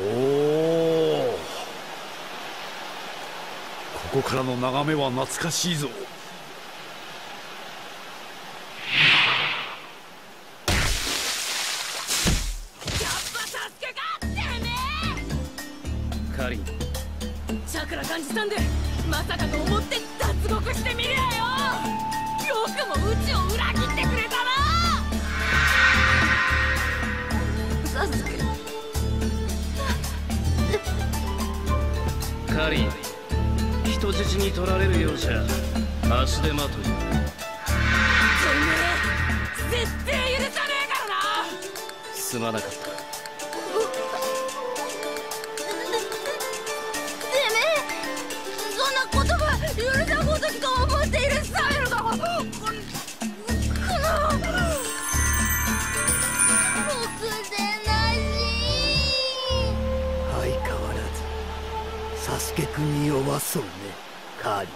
おお、ここからの眺めは懐かしいぞ。カリン、チャクラ感じたんでまさかと思って脱獄してみりゃよ。よくもうちを裏切ってくれたな。サスケ、カリン、人質に取られるようじゃ足手まとい。てめえ、絶対許さねえからな。すまなかった。許したことしか思っているスタイルが、この僕でなし。相変わらずサスケ君に弱そうね、カーリー。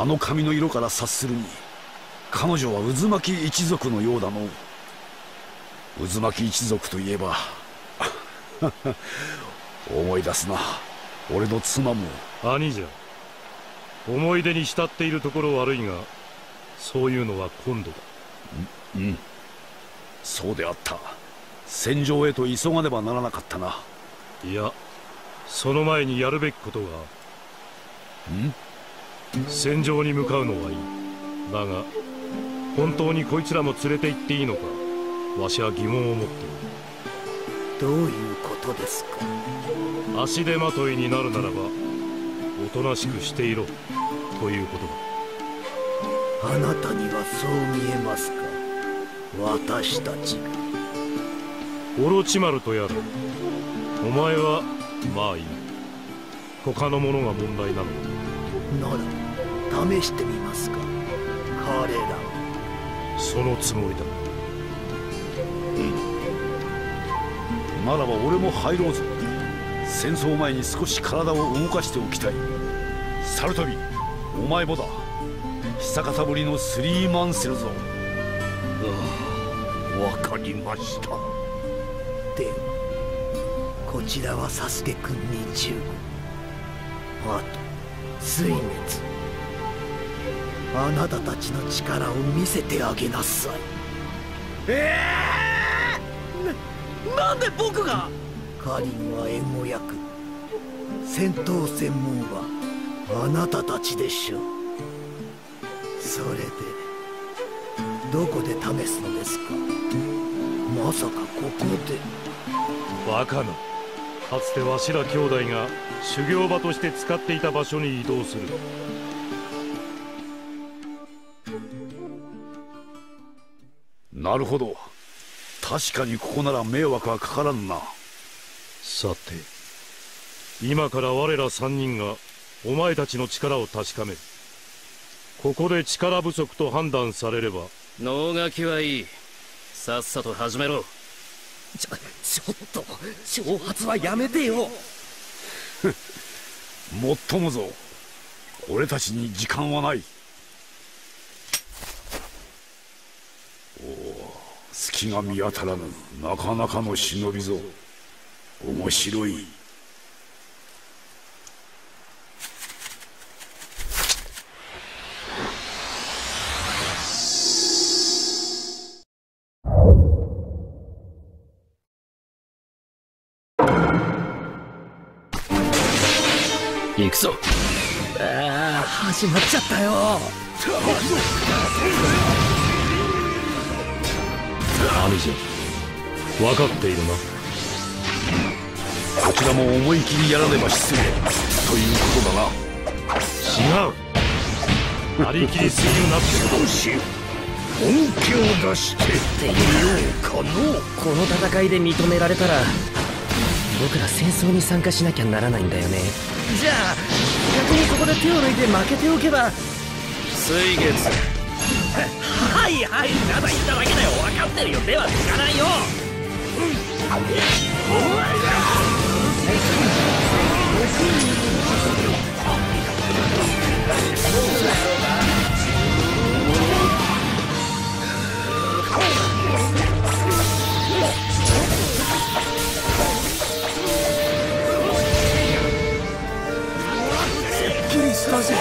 あの髪の色から察するに、彼女は渦巻き一族のようだの。渦巻き一族といえば思い出すな、俺の妻も。兄じゃ、思い出に浸っているところ悪いが、そういうのは今度だ。うん、そうであった。戦場へと急がねばならなかったな。いや、その前にやるべきことが。戦場に向かうのはいい。だが本当にこいつらも連れて行っていいのか、わしは疑問を持っている。どういうことですか。足手まといになるならばおとなしくしていろということだ。あなたにはそう見えますか。私たちが。オロチマルとやら、お前はまあいい。他のものが問題なのだ。なら試してみますか、彼ら。そのつもりだ。ならば俺も入ろうぞ。戦争前に少し体を動かしておきたい。サルトビ、お前もだ。久方ぶりのスリーマンセルぞ。わかりました。ではこちらはサスケ君に従軍、あと水滅。あなたたちの力を見せてあげなさい。なんで僕が。カリンは援護役、戦闘専門はあなたたちでしょう。それでどこで試すのですか。まさかここで。バカな。かつてわしら兄弟が修行場として使っていた場所に移動する。なるほど、確かにここなら迷惑はかからんな。さて、今から我ら3人がお前たちの力を確かめる。ここで力不足と判断されれば。能書きはいい、さっさと始めろ。ちょっと挑発はやめてよ。もっともぞ、俺たちに時間はない。おお、隙が見当たらぬ。なかなかの忍びぞ。面白い。行くぞ。ああ、始まっちゃったよ。兄貴、分かっているな。こちらも思い切りやらねば失礼ということだな。違う、なりきりすぎるなって少し本気を出してみようかの。この戦いで認められたら、僕ら戦争に参加しなきゃならないんだよね。じゃあ逆にここで手を抜いて負けておけば。水月。はいはい、ただ言っただけだよ。分かってるよ。ではつかないよ。倒して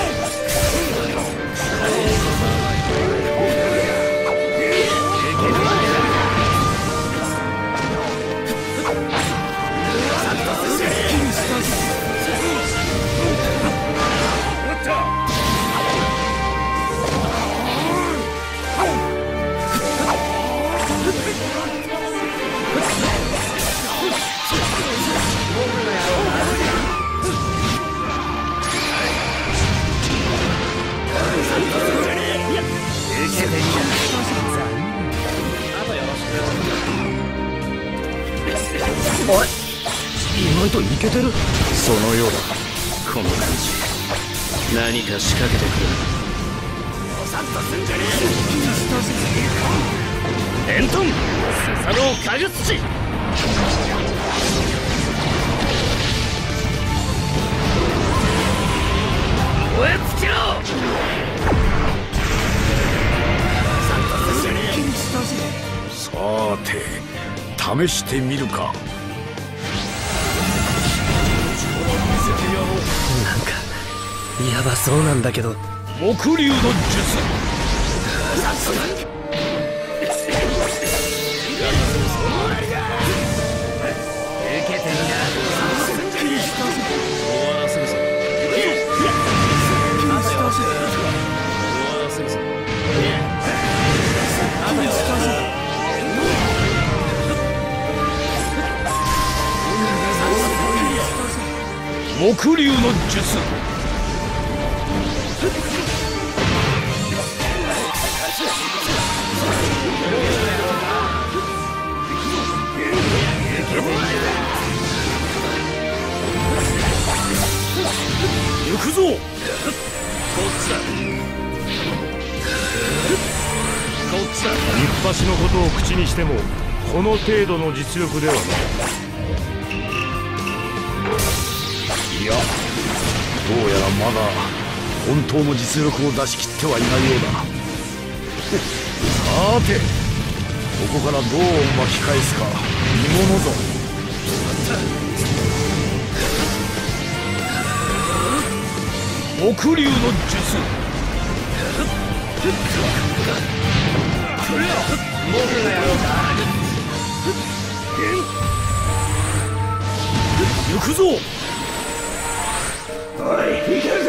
意外とイケてる。そのようだ。この感じ、何か仕掛けてくる。おさっとすんじゃねえ。エントン、ササノをかぐっち。燃え尽きろ。さて、試してみるか。なんかやばそうなんだけど。木竜の術。受けてみな。木竜の術。行くぞ。こっちだ。こっちだ。一発のことを口にしてもこの程度の実力ではない。いや、どうやらまだ本当の実力を出し切ってはいないようだ。さて、ここからどう巻き返すか見ものぞ。木竜の術。僕のやろうか。行くぞ。おい、行けるぜ。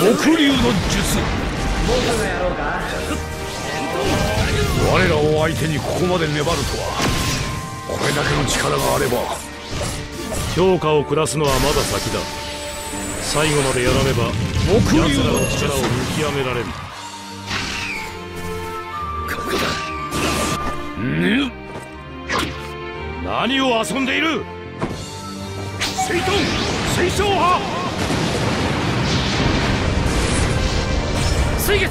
木竜の術。我らを相手にここまで粘るとは。これだけの力があれば評価を下すのはまだ先だ。最後までやらねば木竜の力を見極められる。ん？何を遊んでいる。水遁、水晶派、水月。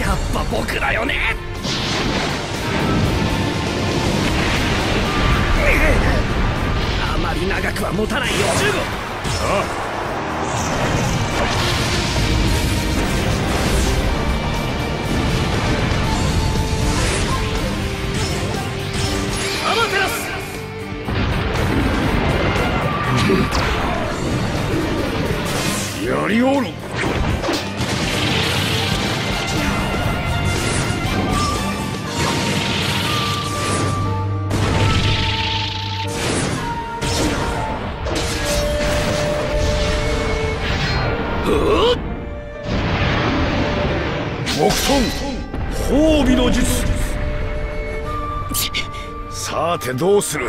やっぱ僕だよね。あまり長くは持たないよ。15。ああ、やりおる。木遁、褒美の術。さて、どうする。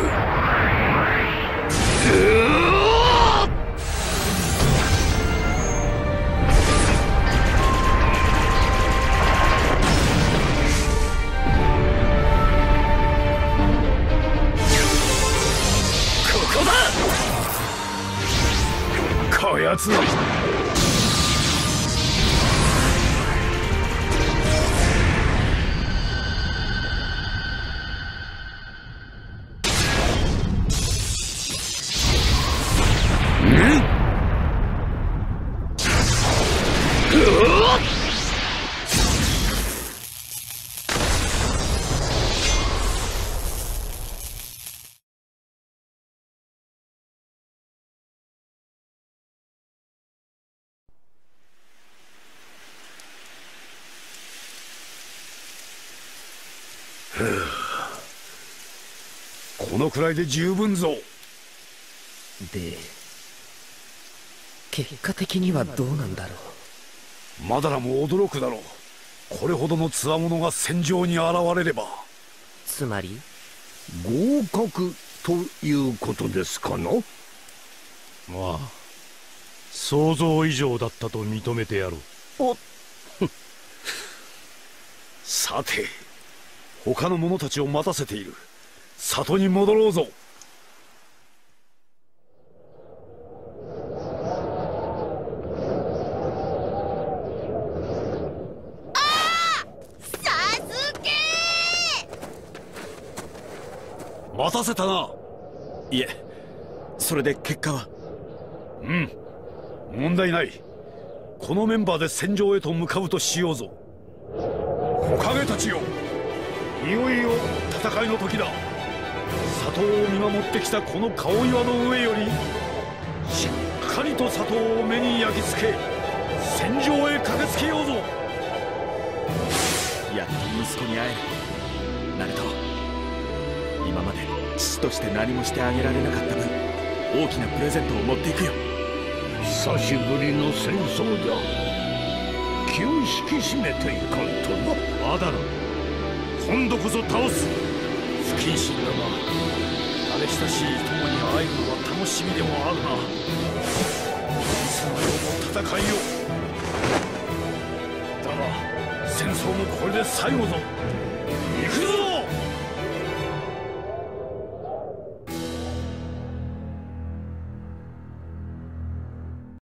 こやつ。このくらいで十分ぞ。で、結果的にはどうなんだろう。マダラも驚くだろう。これほどの強者が戦場に現れれば。つまり合格ということですかな。まあ想像以上だったと認めてやろう。おさて、他の者たちを待たせている。里に戻ろうぞ。待たせたな。いえ、それで結果は。うん、問題ない。このメンバーで戦場へと向かうとしようぞ。火影たちよ、いよいよ戦いの時だ。里を見守ってきたこの顔岩の上よりしっかりと里を目に焼き付け、戦場へ駆けつけようぞ。やっと息子に会える。ナルト、今まで父として何もしてあげられなかった分、大きなプレゼントを持っていくよ。久しぶりの戦争だ。気を引き締めていかんとな。まだろ、今度こそ倒す。不謹慎だが、慣れ親しい友に会えるのは楽しみでもあるな。戦いよ、だが戦争もこれで最後ぞ。